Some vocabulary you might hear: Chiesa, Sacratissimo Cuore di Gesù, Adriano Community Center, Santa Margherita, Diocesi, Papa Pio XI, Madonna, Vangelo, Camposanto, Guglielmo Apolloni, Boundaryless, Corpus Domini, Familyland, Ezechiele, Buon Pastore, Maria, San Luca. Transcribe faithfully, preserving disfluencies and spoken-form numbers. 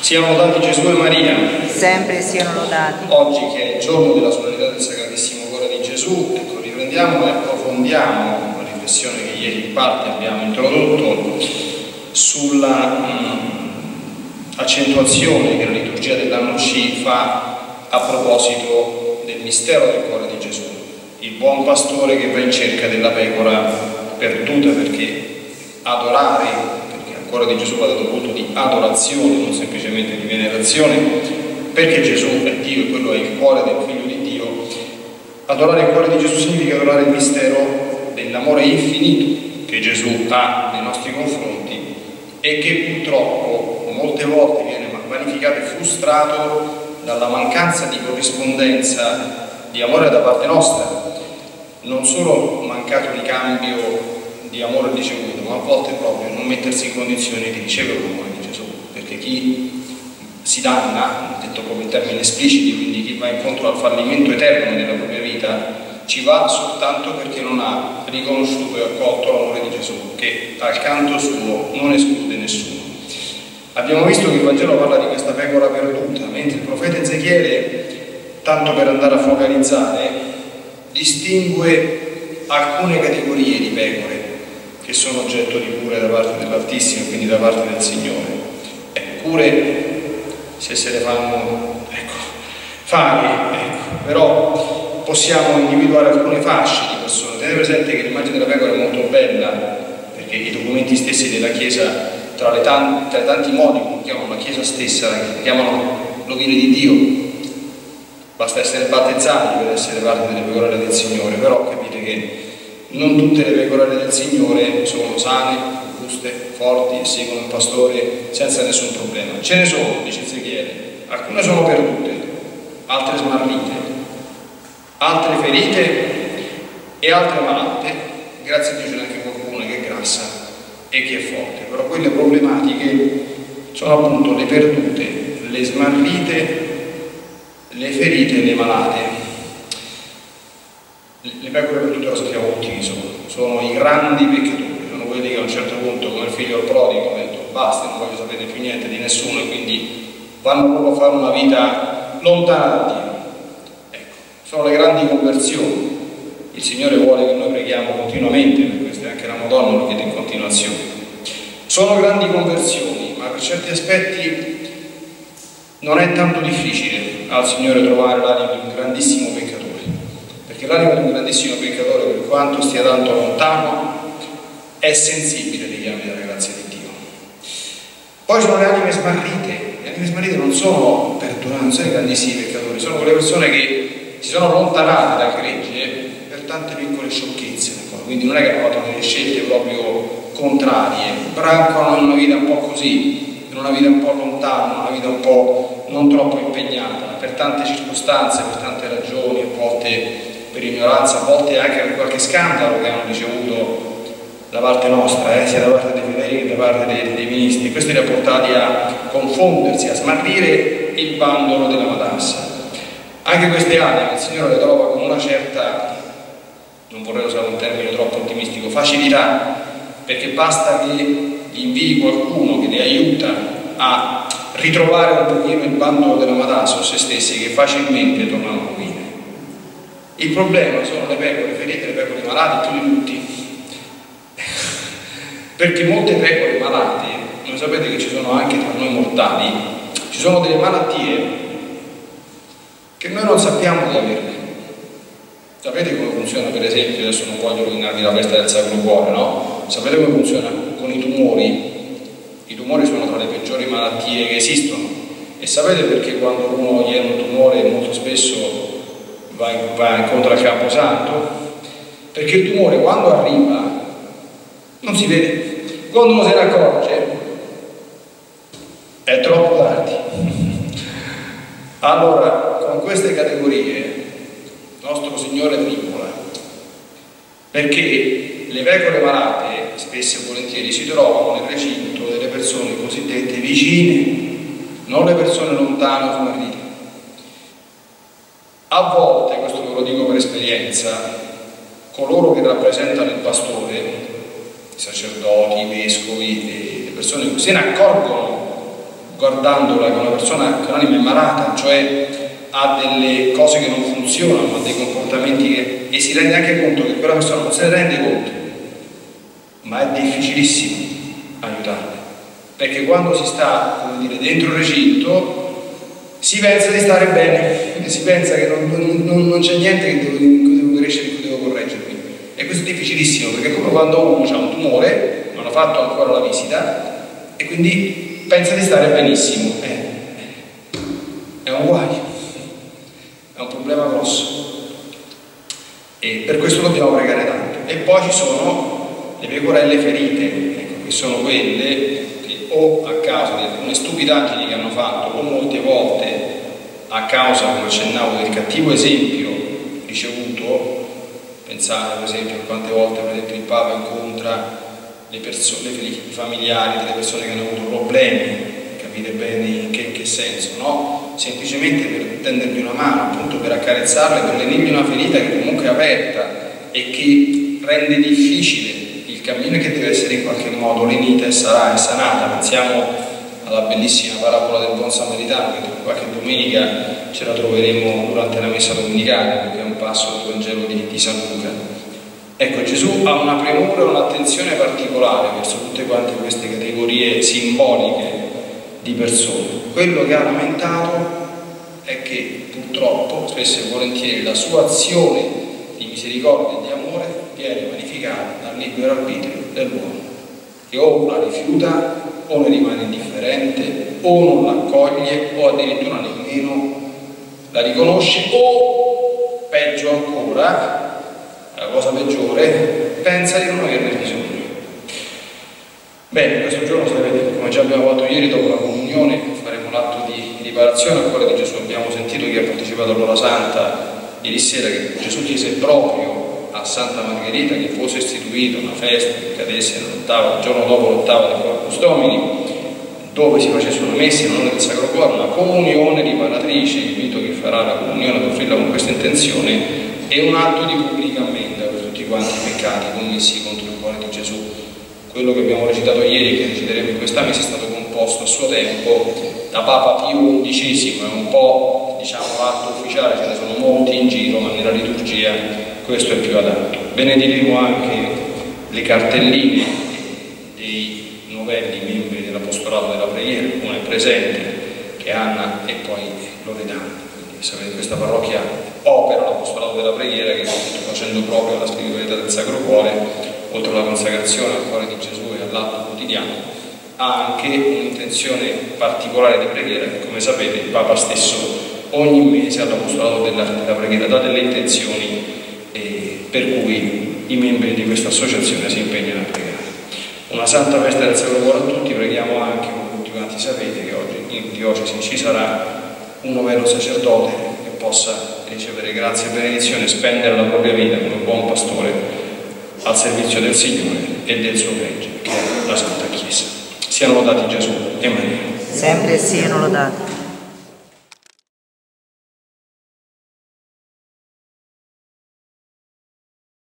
Siano lodati Gesù e Maria. Sempre siano lodati. Oggi che è il giorno della solidarietà del Sacratissimo Cuore di Gesù, ecco, riprendiamo e approfondiamo una riflessione che ieri in parte abbiamo introdotto sulla mh, accentuazione che la liturgia dell'anno ci fa a proposito del mistero del Cuore di Gesù, il buon pastore che va in cerca della pecora perduta, perché adorare, il cuore di Gesù va dato punto di adorazione, non semplicemente di venerazione, perché Gesù è Dio e quello è il cuore del Figlio di Dio. Adorare il cuore di Gesù significa adorare il mistero dell'amore infinito che Gesù ha nei nostri confronti e che purtroppo molte volte viene magnificato e frustrato dalla mancanza di corrispondenza di amore da parte nostra, non solo mancato di cambio di amore ricevuto, ma a volte proprio non mettersi in condizione di ricevere l'amore di Gesù, perché chi si danna, detto proprio in termini espliciti, quindi chi va incontro al fallimento eterno della propria vita, ci va soltanto perché non ha riconosciuto e accolto l'amore di Gesù, che dal canto suo non esclude nessuno. Abbiamo visto che il Vangelo parla di questa pecora perduta, mentre il profeta Ezechiele, tanto per andare a focalizzare, distingue alcune categorie di pecore che sono oggetto di cure da parte dell'Altissimo, quindi da parte del Signore. Ecco, cure se se le fanno, ecco, fare, ecco, però possiamo individuare alcune fasce di persone. Tenete presente che l'immagine della pecora è molto bella, perché i documenti stessi della Chiesa, tra, le tanti, tra i tanti modi che chiamano la Chiesa stessa, che chiamano l'ovile di Dio, basta essere battezzati per essere parte delle pecorelle del Signore, però capite che non tutte le pecorelle del Signore sono sane, giuste, forti e seguono il pastore senza nessun problema. Ce ne sono, dice Ezechiele, alcune sono perdute, altre smarrite, altre ferite e altre malate. Grazie a Dio c'è anche qualcuna che è grassa e che è forte, però quelle problematiche sono appunto le perdute, le smarrite, le ferite e le malate. Le pecore perdute lo sappiamo tutti chi sono, sono i grandi peccatori, sono quelli che a un certo punto, come il figlio prodigo, hanno detto basta, non voglio sapere più niente di nessuno, e quindi vanno proprio a fare una vita lontana da Dio. Ecco, sono le grandi conversioni. Il Signore vuole che noi preghiamo continuamente, per questo anche la Madonna lo chiede in continuazione. Sono grandi conversioni, ma per certi aspetti non è tanto difficile al Signore trovare l'anima di un grandissimo peccatore, che l'anima di un grandissimo peccatore, per quanto stia tanto lontano, è sensibile ai richiami della grazia di Dio. Poi sono le anime smarrite. Le anime smarrite non sono perdonate, non sono i grandissimi peccatori, sono quelle persone che si sono allontanate dal gregge per tante piccole sciocchezze, quindi non è che hanno fatto delle scelte proprio contrarie, brancano una vita un po' così, in una vita un po' lontana, una vita un po' non troppo impegnata, per tante circostanze, per tante ragioni, a volte per ignoranza, a volte anche per qualche scandalo che hanno ricevuto da parte nostra, eh, sia da parte dei fedeli che da parte dei, dei ministri. Questo li ha portati a confondersi, a smarrire il bandolo della matassa. Anche queste anime il Signore le trova con una certa, non vorrei usare un termine troppo ottimistico, facilità, perché basta che gli invii qualcuno che le aiuta a ritrovare un pochino il bandolo della matassa o se stessi, che facilmente tornano qui. Il problema sono le pecore ferite, le pecore malate, più di tutti. Perché molte pecore malate, non sapete che ci sono anche tra noi mortali, ci sono delle malattie che noi non sappiamo di averne. Sapete come funziona, per esempio, adesso non voglio rovinarvi la festa del Sacro Cuore, no? Sapete come funziona con i tumori? I tumori sono tra le peggiori malattie che esistono. E sapete perché quando uno gli è un tumore molto spesso va incontro al Camposanto? Perché il tumore quando arriva non si vede, quando uno se ne accorge è troppo tardi. Allora, con queste categorie il nostro Signore vivola, perché le pecore malate spesso e volentieri si trovano nel recinto delle persone cosiddette vicine, non le persone lontane o smarrite. A volte, questo ve lo dico per esperienza, coloro che rappresentano il pastore, i sacerdoti, i vescovi, le persone, se ne accorgono guardandola come una persona con anima malata, cioè ha delle cose che non funzionano, ha dei comportamenti che, e si rende anche conto che quella persona non se ne rende conto, ma è difficilissimo aiutarla, perché quando si sta, come dire, dentro il recinto si pensa di stare bene, si pensa che non, non, non c'è niente che devo, devo crescere, che devo correggermi, e questo è difficilissimo, perché è come quando uno ha un tumore, non ha fatto ancora la visita e quindi pensa di stare benissimo, eh, è un guaio, è un problema grosso, e per questo dobbiamo pregare tanto. E poi ci sono le pecorelle ferite, ecco, che sono quelle o a causa di alcune stupidaggini che hanno fatto, o molte volte a causa, come accennavo, del cattivo esempio ricevuto. Pensate per esempio quante volte per esempio, il Papa incontra le persone, i familiari delle persone che hanno avuto problemi, capite bene in che, in che senso, no? Semplicemente per tendergli una mano, appunto per accarezzarla, per lenirgli una ferita che comunque è aperta e che rende difficile il cammino, che deve essere in qualche modo lenita e sarà e sanata. Pensiamo alla bellissima parabola del Buon Samaritano, che qualche domenica ce la troveremo durante la messa domenicale, perché è un passo del Vangelo di, di San Luca. Ecco, Gesù ha una premura e un'attenzione particolare verso tutte quante queste categorie simboliche di persone. Quello che ha lamentato è che purtroppo spesso e volentieri la sua azione di misericordia e di amore viene vanificata dal libero arbitrio dell'uomo, che o la rifiuta, o ne rimane indifferente, o non la accoglie, o addirittura nemmeno la riconosce, o peggio ancora, la cosa peggiore, pensa di non averne bisogno. Bene, questo giorno, sapete, come già abbiamo fatto ieri dopo la comunione, faremo l'atto di riparazione al quale di Gesù abbiamo sentito chi ha partecipato all'ora santa ieri sera, che Gesù chiese proprio a Santa Margherita che fosse istituita una festa che cadesse l'ottava, il giorno dopo l'ottava del Corpus Domini, dove si facesse una messa in onore del Sacro Cuore, una comunione riparatrice, invito chi farà la comunione ad offrirla con questa intenzione, e un atto di pubblica ammenda per tutti quanti i peccati commessi contro il cuore di Gesù. Quello che abbiamo recitato ieri e che reciteremo in questa messa è stato composto a suo tempo da Papa Pio undicesimo, è un po', diciamo, l'atto ufficiale, ce ne sono molti in giro, ma nella liturgia questo è più adatto. Benediremo anche le cartelline dei novelli membri dell'Apostolato della Preghiera, una è presente, che è Anna, e poi Loredana. Quindi sapete, questa parrocchia opera l'Apostolato della Preghiera, che facendo proprio la spiritualità del Sacro Cuore, oltre alla consacrazione al Cuore di Gesù e all'atto quotidiano, ha anche un'intenzione particolare di preghiera, che come sapete il Papa stesso ogni mese all'Apostolato della, della Preghiera dà delle intenzioni, per cui i membri di questa associazione si impegnano a pregare. Una santa festa del Sacro Cuore a tutti. Preghiamo anche, come tutti quanti sapete, che oggi in Diocesi ci sarà un novello sacerdote che possa ricevere grazia e benedizione e spendere la propria vita come buon pastore al servizio del Signore e del suo gregge, che è la Santa Chiesa. Siano lodati Gesù e Maria. Sempre siano lodati.